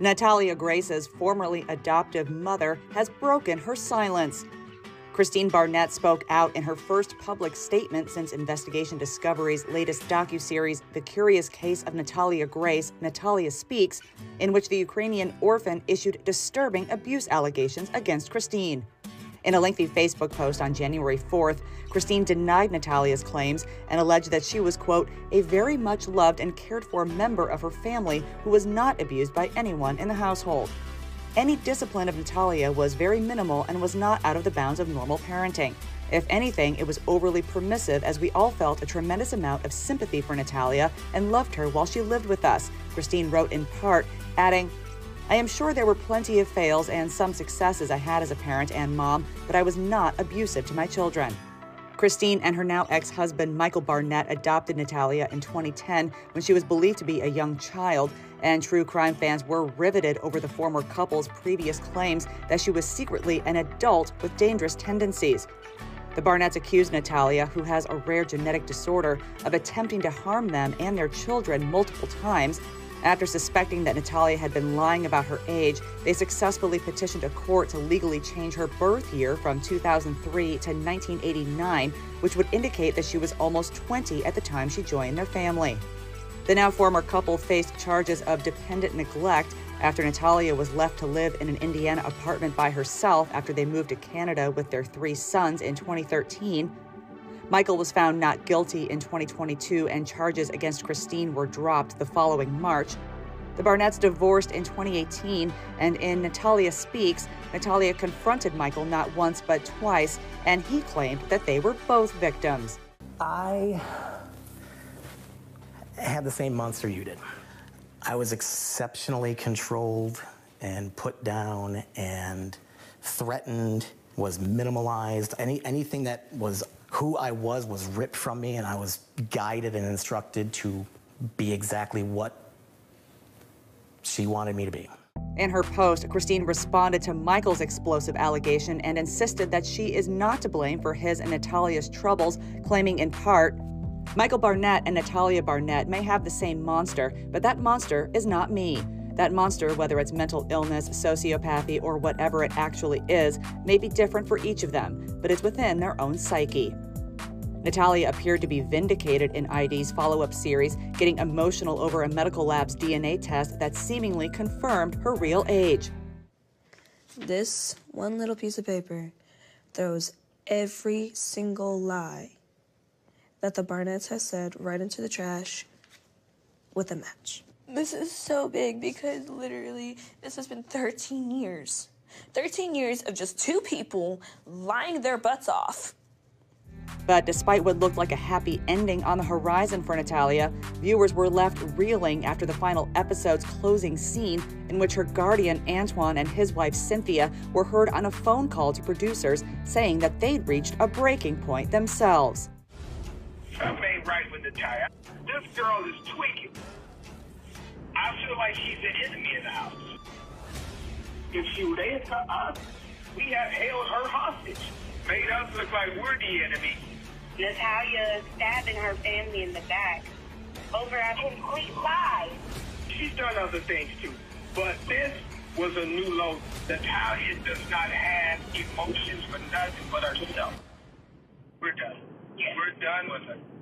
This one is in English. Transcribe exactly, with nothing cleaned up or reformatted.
Natalia Grace's formerly adoptive mother has broken her silence. Kristine Barnett spoke out in her first public statement since Investigation Discovery's latest docuseries, The Curious Case of Natalia Grace: Natalia Speaks, in which the Ukrainian orphan issued disturbing abuse allegations against Kristine. In a lengthy Facebook post on January fourth, Kristine denied Natalia's claims and alleged that she was, quote, a very much loved and cared for member of her family who was not abused by anyone in the household. Any discipline of Natalia was very minimal and was not out of the bounds of normal parenting. If anything, it was overly permissive, as we all felt a tremendous amount of sympathy for Natalia and loved her while she lived with us, Kristine wrote in part, adding, I am sure there were plenty of fails and some successes I had as a parent and mom, but I was not abusive to my children. Kristine and her now ex-husband Michael Barnett adopted Natalia in twenty ten when she was believed to be a young child, and true crime fans were riveted over the former couple's previous claims that she was secretly an adult with dangerous tendencies. The Barnetts accused Natalia, who has a rare genetic disorder, of attempting to harm them and their children multiple times. After suspecting that Natalia had been lying about her age, they successfully petitioned a court to legally change her birth year from two thousand three to nineteen eighty-nine, which would indicate that she was almost twenty at the time she joined their family. The now former couple faced charges of dependent neglect after Natalia was left to live in an Indiana apartment by herself after they moved to Canada with their three sons in twenty thirteen. Michael was found not guilty in twenty twenty-two, and charges against Kristine were dropped the following March. The Barnetts divorced in twenty eighteen, and in Natalia Speaks, Natalia confronted Michael not once but twice, and he claimed that they were both victims. I had the same monster you did. I was exceptionally controlled and put down and threatened, was minimalized. Any, anything that was who I was was ripped from me, and I was guided and instructed to be exactly what she wanted me to be. In her post, Kristine responded to Michael's explosive allegation and insisted that she is not to blame for his and Natalia's troubles, claiming in part, Michael Barnett and Natalia Barnett may have the same monster, but that monster is not me. That monster, whether it's mental illness, sociopathy, or whatever it actually is, may be different for each of them, but it's within their own psyche. Natalia appeared to be vindicated in I D's follow-up series, getting emotional over a medical lab's D N A test that seemingly confirmed her real age. This one little piece of paper throws every single lie that the Barnetts has said right into the trash with a match. This is so big because literally this has been thirteen years. thirteen years of just two people lying their butts off. But despite what looked like a happy ending on the horizon for Natalia, viewers were left reeling after the final episode's closing scene, in which her guardian Antoine and his wife Cynthia were heard on a phone call to producers saying that they'd reached a breaking point themselves. I'm made right with Natalia. This girl is tweaking. I feel like she's an enemy in the house. If she would answer us, we have held her hostage, made us look like we're the enemy. Natalia is stabbing her family in the back over a complete lie. She's done other things too, but this was a new low. Natalia does not have emotions for nothing but herself. We're done. Yes. We're done with her.